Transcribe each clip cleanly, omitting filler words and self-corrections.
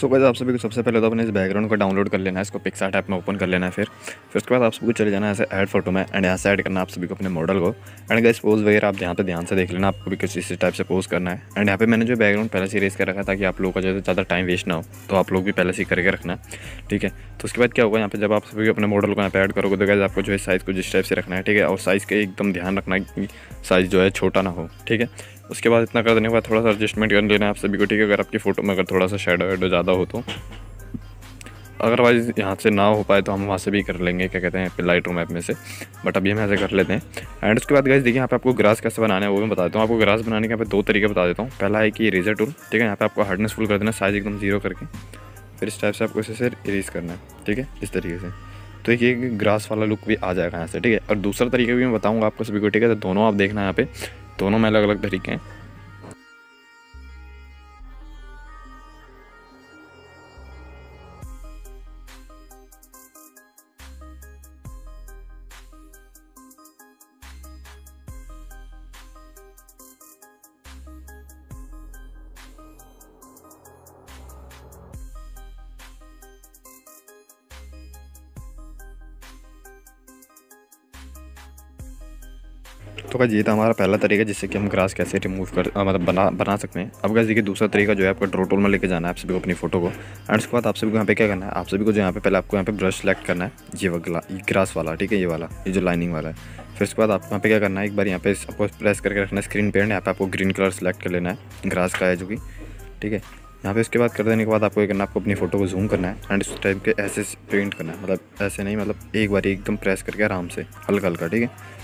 So guys आप सभी को सबसे पहले तो अपने इस बैकग्राउंड को डाउनलोड कर लेना है, इसको पिक्सार्ट ऐप में ओपन कर लेना है। फिर उसके बाद आप सबको चले जाना है ऐसे ऐड फोटो में एंड यहाँ से ऐड करना आप सभी को अपने मॉडल को। एंड गाइस पोज वगैरह आप यहाँ पे ध्यान से देख लेना, आपको भी कुछ इसी टाइप से पोज करना है। एंड यहाँ पे मैंने जो बैकग्राउंड पहले से रेस कर रखा था कि आप लोगों का जैसे ज़्यादा टाइम वेस्ट ना हो, तो आप लोग भी पहले से करके रखना, ठीक है। तो उसके बाद क्या होगा, यहाँ पे जब आप सभी अपने मॉडल को यहाँ पे ऐड करोगे तो गाइस आपको जो है साइज़ को जिस टाइप से रखना है, ठीक है। और साइज़ का एकदम ध्यान रखना कि साइज़ जो है छोटा ना हो, ठीक है। उसके बाद इतना कर देने के बाद थोड़ा सा एडजस्टमेंट कर लेना है आप सभी को, ठीक है। अगर आपकी फ़ोटो में अगर थोड़ा सा शेडो वेडो ज़्यादा हो तो, अदरवाइज़ यहाँ से ना हो पाए तो हम वहाँ से भी कर लेंगे, क्या कहते हैं, लाइटरूम ऐप में से, बट अभी हम यहाँ से कर लेते हैं। एंड उसके बाद गाइस देखिए यहाँ पे आपको ग्रास कैसे बनाना है वो मैं बता देता हूँ। आपको ग्रास बनाने के यहाँ पे दो तरीके बता देता हूँ। पहला है कि इरेजर टूल, ठीक है। यहाँ पे आपको हार्डनेस फुल कर देना, साइज़ एकदम जीरो करके, फिर इस टाइप से आपको इसे इरेज करना है, ठीक है, इस तरीके से। तो ये ग्रास वाला लुक भी आ जाएगा यहाँ से, ठीक है। और दूसरा तरीका भी मैं बताऊँगा आपको सभी को, ठीक है। तो दोनों आप देखना, यहाँ पे दोनों में अलग अलग तरीके हैं। तो गाइस ये था हमारा पहला तरीका जिससे कि हम ग्रास कैसे रिमूव कर मतलब बना सकते हैं। अब गाइस देखिए दूसरा तरीका जो है आपका ड्रॉ टूल में लेके जाना है आप सभी को अपनी फोटो को। एंड उसके बाद आप सभी को यहाँ पे क्या करना है, आप सभी को जो यहाँ पे पहले आपको यहाँ पे ब्रश सेलेक्ट करना है, ये ग्रास वाला, ठीक है, ये वाला, ये जो लाइनिंग वाला है। फिर उसके बाद आपको यहाँ पे क्या करना है, एक बार यहाँ पे आपको प्रेस करके रखना है स्क्रीन पे, यहाँ पे आपको ग्रीन कलर सेलेक्ट कर लेना है, ग्रास का है जो कि, ठीक है। यहाँ पे उसके बाद कर देने के बाद आपको ये करना है, आपको अपनी फोटो को जूम करना है एंड इस टाइप के ऐसे पेंट करना है, मतलब ऐसे नहीं, मतलब एक बार एकदम प्रेस करके आराम से हल्का हल्का, ठीक है।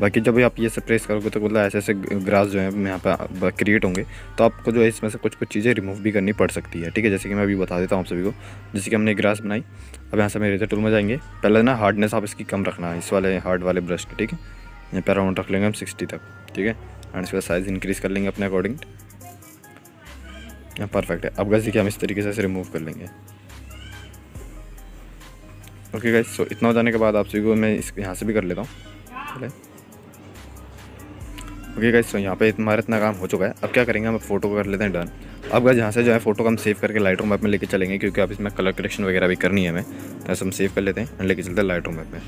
बाकी जब आप ये से प्रेस करोगे तो मतलब ऐसे ऐसे ग्रास जो है यहाँ पे क्रिएट होंगे, तो आपको जो है इसमें से कुछ कुछ चीज़ें रिमूव भी करनी पड़ सकती है, ठीक है। जैसे कि मैं अभी बता देता हूँ आप सभी को, जैसे कि हमने ग्रास बनाई। अब यहाँ से हम इरेजर टूल में जाएंगे, पहले ना हार्डनेस आप इसकी कम रखना है, इस वाले हार्ड वाले ब्रश की, ठीक है। यहाँ पर अराउंड रख लेंगे हम 60 तक, ठीक है। एंड इसका साइज़ इंक्रीज़ कर लेंगे अपने अकॉर्डिंग, यहाँ परफेक्ट है। अब जैसे कि हम इस तरीके से रिमूव कर लेंगे, ओके गाइस। सो इतना हो जाने के बाद आप सभी को मैं इस यहाँ से भी कर लेता हूँ, ओके गाइस। तो यहाँ पे हमारा इतना काम हो चुका है। अब क्या करेंगे, हम फ़ोटो को कर लेते हैं डन। अब गाइस यहाँ से जो है फ़ोटो को हम सेव करके लाइटरूम ऐप में लेके चलेंगे, क्योंकि अब इसमें कलर करेक्शन वगैरह भी करनी है हमें, तो हम सेव कर लेते हैं और लेके चलते हैं लाइटरूम ऐप में।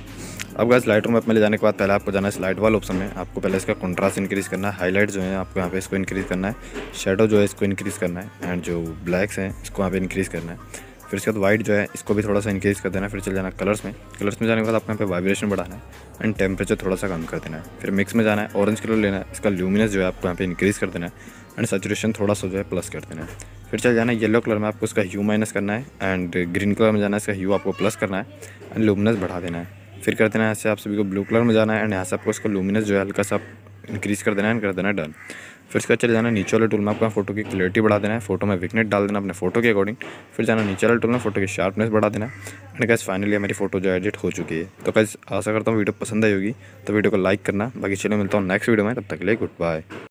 अब गाइस लाइटरूम ऐप में ले जाने के बाद पहले आपको जाना है स्लाइड वाल ऑप्शन में, आपको पहले इसका कॉन्ट्रास्ट इंक्रीज़ करना है, हाईलाइट जो है आपको यहाँ पे इसको इंक्रीज़ करना है, शेडो जो है इसको इंक्रीज़ करना है, एंड जो ब्लैक्स हैं इसको यहाँ पे इंक्रीज़ करना है। फिर उसके बाद वाइट जो है इसको भी थोड़ा सा इंक्रीज़ कर देना है। फिर चल जाना कलर्स में जाने के बाद आपको यहाँ पे वाइब्रेशन बढ़ाना है एंड टेम्परेचर थोड़ा सा कम कर देना है। फिर मिक्स में जाना है, ऑरेंज कलर लेना है, इसका ल्यूमिनस जो है आपको यहाँ पे इंक्रीज़ कर देना है एंड सैचुरेशन थोड़ा सा जो है प्लस कर देना है। फिर चल जाना येलो कलर में, आपको इसका ह्यू माइनस करना है एंड ग्रीन कलर में जाना है, इसका ह्यू आपको प्लस करना है एंड ल्यूमिनस बढ़ा देना है। फिर कर देना है ऐसे आप सभी को ब्लू कलर में जाना है एंड यहाँ से आपको इसका ल्यूमिनस जो है हल्का सा इंक्रीज़ कर देना है एंड कर देना है डन। फिर उसका चले जाना नीचे वाले टूल में, आपका फोटो की क्लैरिटी बढ़ा देना है, फोटो में विकनेट डाल देना अपने फोटो के अकॉर्डिंग। फिर जाना नीचे वाले टूल में, फोटो की शार्पनेस बढ़ा देना एंड गाइस फाइनली हमारी फोटो जो एडिट हो चुकी है। तो गाइस आशा करता हूँ वीडियो पसंद आई होगी, तो वीडियो को लाइक करना। बाकी चलो मिलता हूँ नेक्स्ट वीडियो में, तब तक के लिए गुड बाय।